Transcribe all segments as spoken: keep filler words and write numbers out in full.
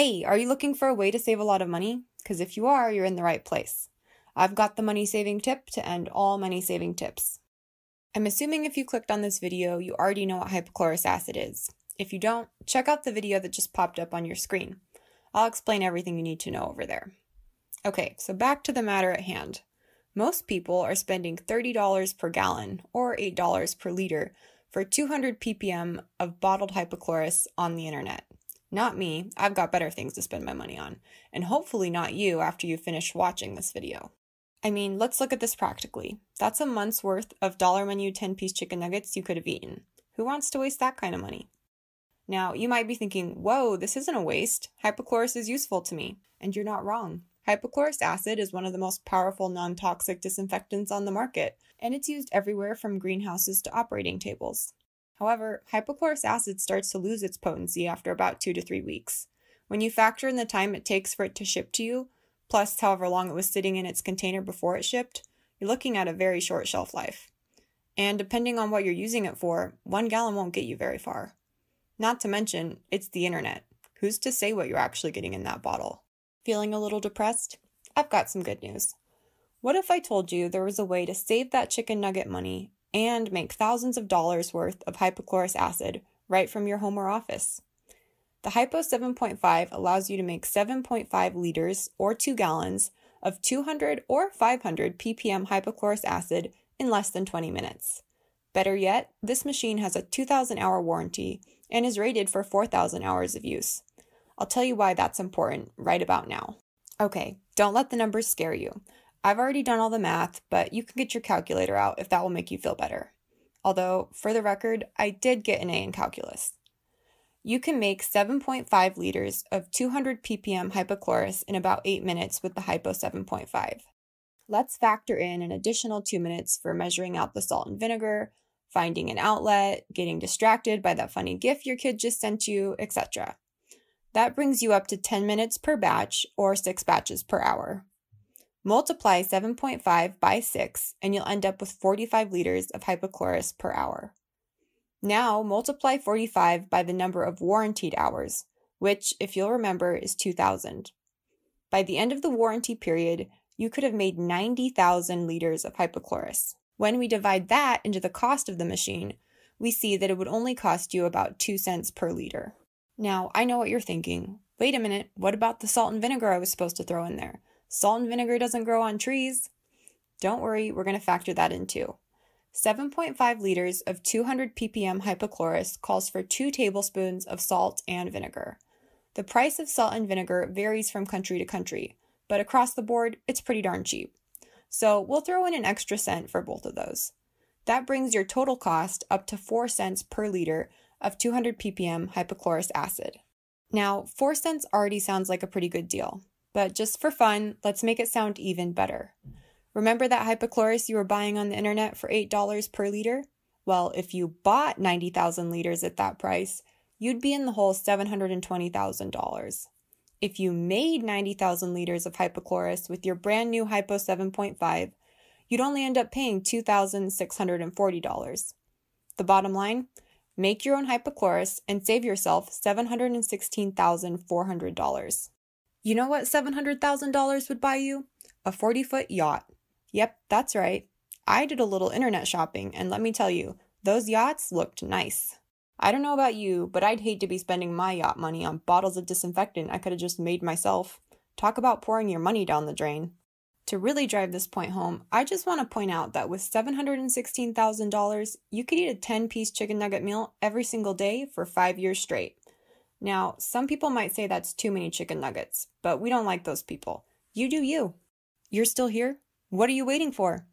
Hey, are you looking for a way to save a lot of money? Because if you are, you're in the right place. I've got the money saving tip to end all money saving tips. I'm assuming if you clicked on this video, you already know what hypochlorous acid is. If you don't, check out the video that just popped up on your screen. I'll explain everything you need to know over there. Okay, so back to the matter at hand. Most people are spending thirty dollars per gallon, or eight dollars per liter, for two hundred p p m of bottled hypochlorous on the internet. Not me, I've got better things to spend my money on, and hopefully not you after you finish watching this video. I mean, let's look at this practically. That's a month's worth of dollar menu ten piece chicken nuggets you could have eaten. Who wants to waste that kind of money? Now, you might be thinking, whoa, this isn't a waste. Hypochlorous is useful to me. And you're not wrong. Hypochlorous acid is one of the most powerful non-toxic disinfectants on the market, and it's used everywhere from greenhouses to operating tables. However, hypochlorous acid starts to lose its potency after about two to three weeks. When you factor in the time it takes for it to ship to you, plus however long it was sitting in its container before it shipped, you're looking at a very short shelf life. And depending on what you're using it for, one gallon won't get you very far. Not to mention, it's the internet. Who's to say what you're actually getting in that bottle? Feeling a little depressed? I've got some good news. What if I told you there was a way to save that chicken nugget money and make thousands of dollars worth of hypochlorous acid right from your home or office? The Hypo seven point five allows you to make seven point five liters or two gallons of two hundred or five hundred p p m hypochlorous acid in less than twenty minutes. Better yet, this machine has a two thousand hour warranty and is rated for four thousand hours of use. I'll tell you why that's important right about now. Okay, don't let the numbers scare you. I've already done all the math, but you can get your calculator out if that will make you feel better. Although, for the record, I did get an A in calculus. You can make seven point five liters of two hundred p p m hypochlorous in about eight minutes with the Hypo seven point five. Let's factor in an additional two minutes for measuring out the salt and vinegar, finding an outlet, getting distracted by that funny GIF your kid just sent you, et cetera. That brings you up to ten minutes per batch, or six batches per hour. Multiply seven point five by six, and you'll end up with forty-five liters of hypochlorous per hour. Now, multiply forty-five by the number of warranted hours, which, if you'll remember, is two thousand. By the end of the warranty period, you could have made ninety thousand liters of hypochlorous. When we divide that into the cost of the machine, we see that it would only cost you about two cents per liter. Now, I know what you're thinking. Wait a minute, what about the salt and vinegar I was supposed to throw in there? Salt and vinegar doesn't grow on trees. Don't worry, we're going to factor that in too. seven point five liters of two hundred p p m hypochlorous calls for two tablespoons of salt and vinegar. The price of salt and vinegar varies from country to country, but across the board, it's pretty darn cheap. So we'll throw in an extra cent for both of those. That brings your total cost up to four cents per liter of two hundred p p m hypochlorous acid. Now, four cents already sounds like a pretty good deal, but just for fun, let's make it sound even better. Remember that hypochlorous you were buying on the internet for eight dollars per liter? Well, if you bought ninety thousand liters at that price, you'd be in the hole seven hundred twenty thousand dollars. If you made ninety thousand liters of hypochlorous with your brand new Hypo seven point five, you'd only end up paying two thousand six hundred forty dollars. The bottom line? Make your own hypochlorous and save yourself seven hundred sixteen thousand four hundred dollars. You know what seven hundred thousand dollars would buy you? A forty foot yacht. Yep, that's right. I did a little internet shopping, and let me tell you, those yachts looked nice. I don't know about you, but I'd hate to be spending my yacht money on bottles of disinfectant I could have just made myself. Talk about pouring your money down the drain. To really drive this point home, I just want to point out that with seven hundred sixteen thousand dollars, you could eat a ten piece chicken nugget meal every single day for five years straight. Now, some people might say that's too many chicken nuggets, but we don't like those people. You do you. You're still here? What are you waiting for?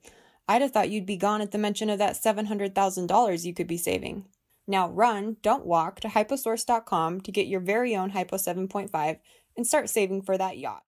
I'd have thought you'd be gone at the mention of that seven hundred thousand dollars you could be saving. Now run, don't walk, to hypo source dot com to get your very own Hypo seven point five and start saving for that yacht.